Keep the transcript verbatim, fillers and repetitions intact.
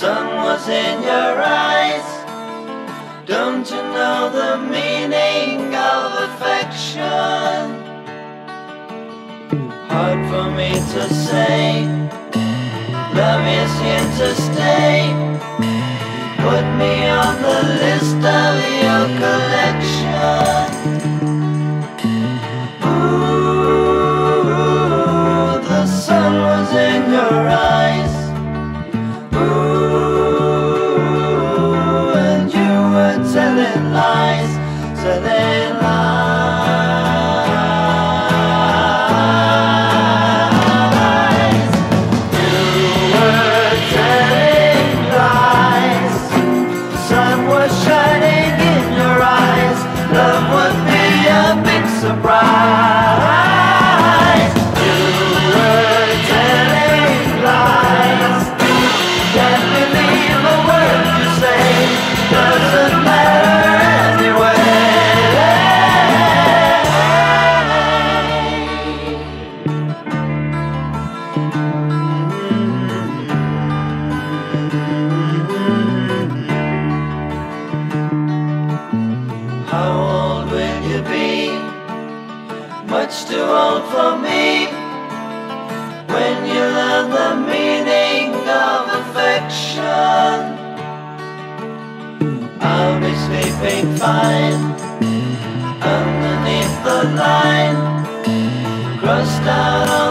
sun was in your eyes. Don't you know the meaning of affection? Hard for me to say, love is here to stay. Put me on the list of your collection. In your eyes, ooh, and you were telling lies, telling lies. You were telling lies. The sun was shining in your eyes. Love would be a big surprise. Much too old for me, when you learn the meaning of affection. I'll be sleeping fine underneath the line, crossed out on